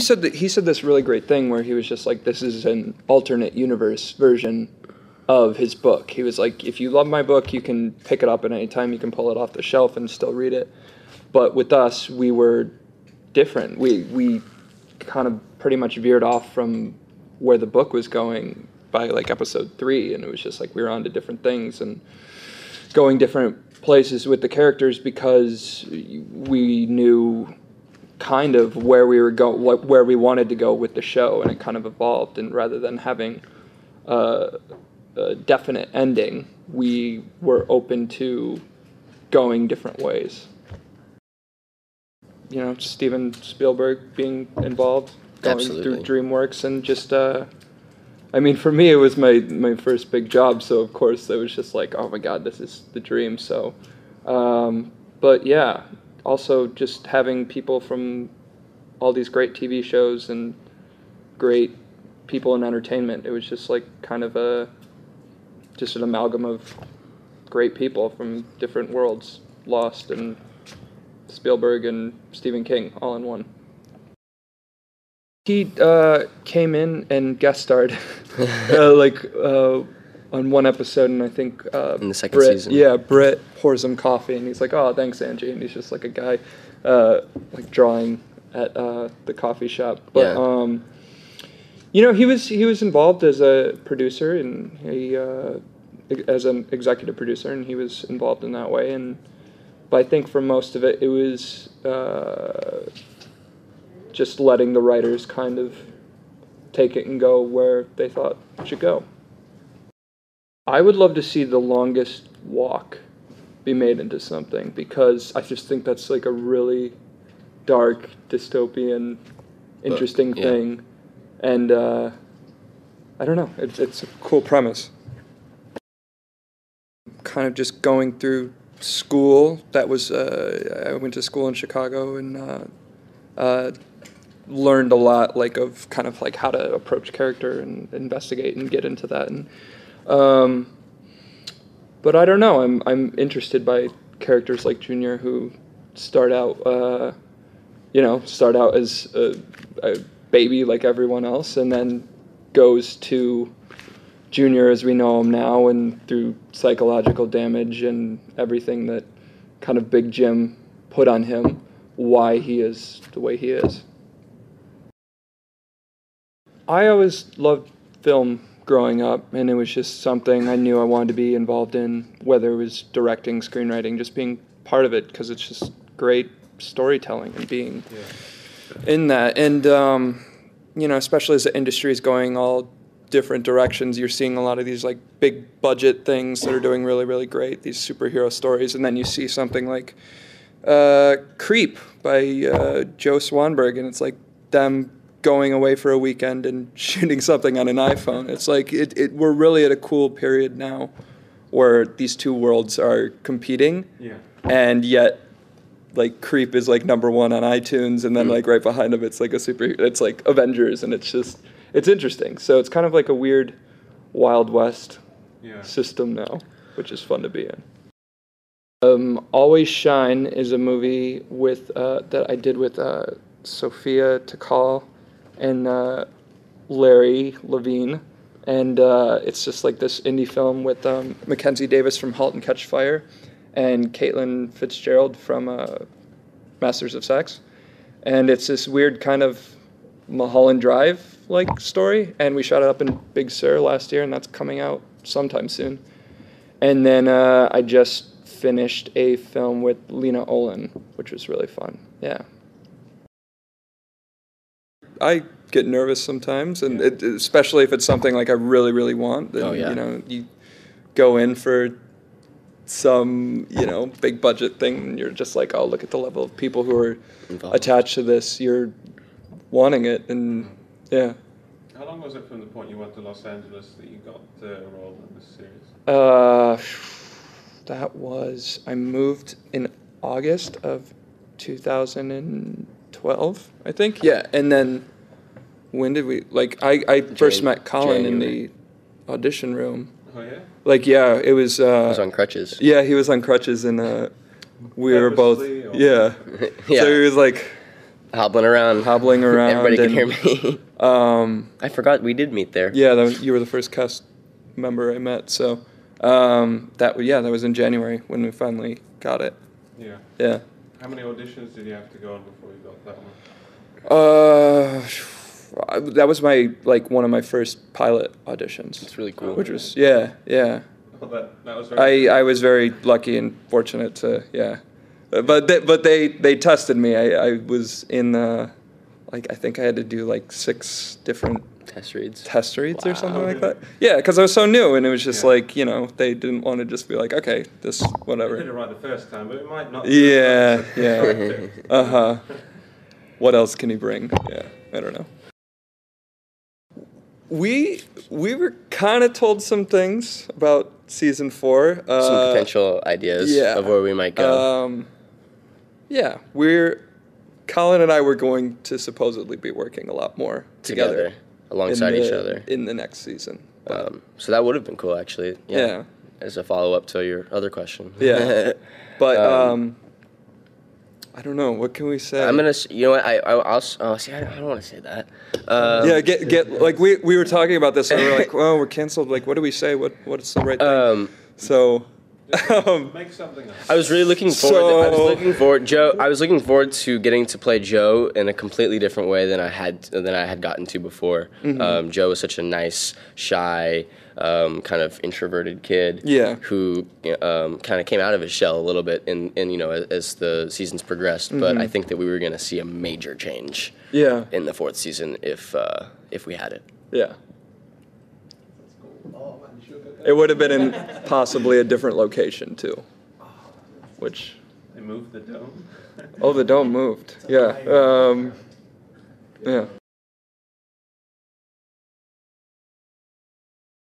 He said that, he said this really great thing where he was just like, this is an alternate universe version of his book. He was like, if you love my book, you can pick it up at any time. You can pull it off the shelf and still read it. But with us, we were different. We kind of pretty much veered off from where the book was going by like episode 3, and it was just like we were on to different things and going different places with the characters because we knew kind of where we were where we wanted to go with the show, and it kind of evolved. And rather than having a definite ending, we were open to going different ways. You know, Steven Spielberg being involved, going Absolutely. Through DreamWorks, and just, I mean, for me, it was my first big job, so of course, it was just like, oh my God, this is the dream. So, but yeah, also just having people from all these great TV shows and great people in entertainment, it was just like kind of just an amalgam of great people from different worlds, Lost and Spielberg and Stephen King all in one. He came in and guest starred on one episode, and I think in the second season. Yeah, Britt pours him coffee and he's like, oh, thanks, Angie. And he's just like a guy like drawing at the coffee shop. But yeah. You know, he was involved as a producer, and he as an executive producer, and he was involved in that way. And but I think for most of it, it was just letting the writers kind of take it and go where they thought it should go. I would love to see The Longest Walk be made into something, because I just think that's like a really dark, dystopian, interesting thing. Yeah. And I don't know, it's a cool premise. Kind of just going through school. That was I went to school in Chicago, and learned a lot, like of kind of like how to approach character and investigate and get into that. And but I don't know. I'm interested by characters like Junior, who start out as a baby like everyone else, and then goes to Junior as we know him now, and through psychological damage and everything that kind of Big Jim put on him, why he is the way he is. I always loved film growing up, and it was just something I knew I wanted to be involved in, whether it was directing, screenwriting, just being part of it, because it's just great storytelling and being in that. And, you know, especially as the industry is going all different directions, you're seeing a lot of these like big budget things that are doing really, really great, these superhero stories, and then you see something like Creep by Joe Swanberg, and it's like them going away for a weekend and shooting something on an iPhone. It's like we're really at a cool period now where these two worlds are competing, and yet like Creep is like #1 on iTunes, and then like right behind him it's like it's like Avengers, and it's just, it's interesting. So it's kind of like a weird Wild West system now, which is fun to be in. Always Shine is a movie with that I did with Sophia Takal and Larry Levine. And it's just like this indie film with Mackenzie Davis from Halt and Catch Fire and Caitlin Fitzgerald from Masters of Sex. And it's this weird kind of Mulholland Drive like story, and we shot it up in Big Sur last year, and that's coming out sometime soon. And then I just finished a film with Lena Olin, which was really fun. Yeah, I get nervous sometimes, and especially if it's something like I really, really want. Then, you know, you go in for some, you know, big budget thing, and you're just like, oh, look at the level of people who are attached to this. You're wanting it, and yeah. How long was it from the point you went to Los Angeles that you got the role in this series? That was, I moved in August of 2012, I think. Yeah, and then when did we, like, I first met Colin in the audition room. Oh, yeah? Like, yeah, it was. He was on crutches. Yeah, he was on crutches, and we were both, yeah. So he was like, Hobbling around. Everybody could hear me. I forgot we did meet there. Yeah, you were the first cast member I met. So that was in January when we finally got it. Yeah. Yeah. How many auditions did you have to go on before you got that one? That was one of my first pilot auditions. It's really cool. Which was Well, that was very cool. I was very lucky and fortunate to But they tested me. I was in I think I had to do 6 different test reads or something like that. Yeah, because I was so new, and it was just they didn't want to just be like, okay, this whatever. You did it right the first time, but it might not. Yeah, yeah. Uh huh. What else can he bring? Yeah, I don't know. We were kind of told some things about season 4. Some potential ideas of where we might go. Colin and I were going to supposedly be working a lot more together alongside each other in the next season. So that would have been cool, actually. Yeah. As a follow-up to your other question. Yeah. But I don't know. What can we say? I'm gonna. You know what? I don't want to say that. We were talking about this, and we were like, well, we're canceled. Like, what do we say? What's the right thing? So. Make something up. I was really looking forward. I was looking forward to getting to play Joe in a completely different way than I had gotten to before. Mm-hmm. Joe was such a nice, shy, kind of introverted kid who kind of came out of his shell a little bit as the seasons progressed. Mm-hmm. But I think that we were going to see a major change in the 4th season if we had it. Yeah. It would have been in possibly a different location too, which they moved the dome. Oh, the dome moved. Yeah.